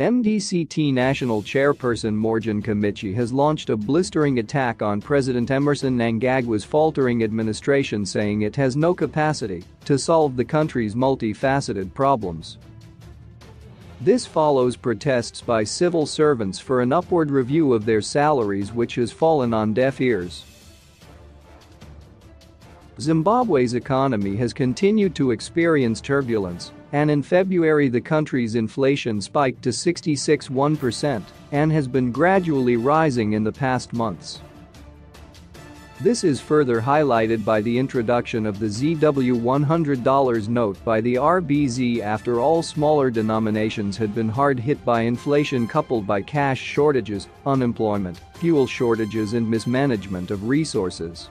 MDCT National Chairperson Morgen Komichi has launched a blistering attack on President Emerson Mnangagwa's faltering administration, saying it has no capacity to solve the country's multifaceted problems. This follows protests by civil servants for an upward review of their salaries, which has fallen on deaf ears. Zimbabwe's economy has continued to experience turbulence, and in February the country's inflation spiked to 66.1% and has been gradually rising in the past months. This is further highlighted by the introduction of the ZW $100 note by the RBZ after all smaller denominations had been hard hit by inflation coupled by cash shortages, unemployment, fuel shortages and mismanagement of resources.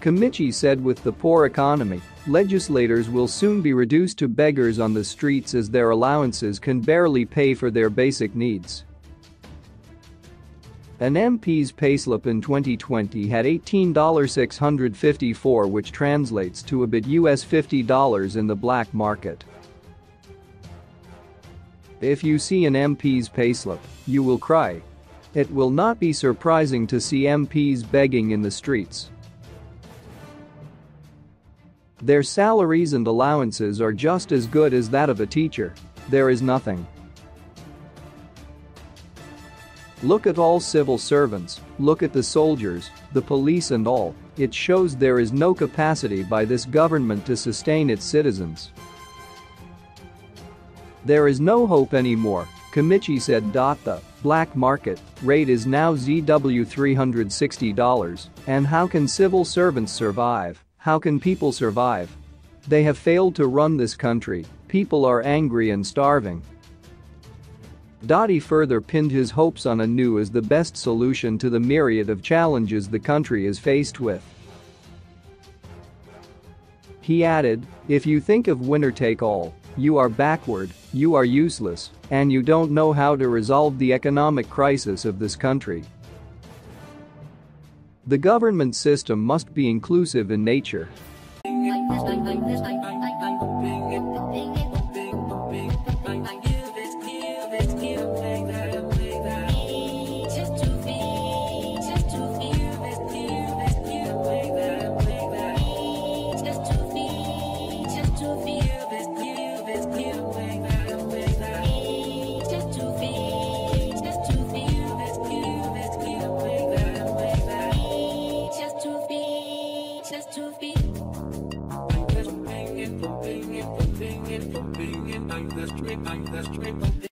Komichi said with the poor economy, legislators will soon be reduced to beggars on the streets as their allowances can barely pay for their basic needs. An MP's payslip in 2020 had $18,654, which translates to about US$50 in the black market. If you see an MP's payslip, you will cry. It will not be surprising to see MPs begging in the streets. Their salaries and allowances are just as good as that of a teacher. There is nothing. Look at all civil servants, look at the soldiers, the police and all, it shows there is no capacity by this government to sustain its citizens. There is no hope anymore, Komichi said. The black market rate is now ZW $360, and how can civil servants survive? How can people survive? They have failed to run this country, people are angry and starving. He further pinned his hopes on a new as the best solution to the myriad of challenges the country is faced with. He added, if you think of winner-take-all, you are backward, you are useless, and you don't know how to resolve the economic crisis of this country. The government system must be inclusive in nature. I'm the street,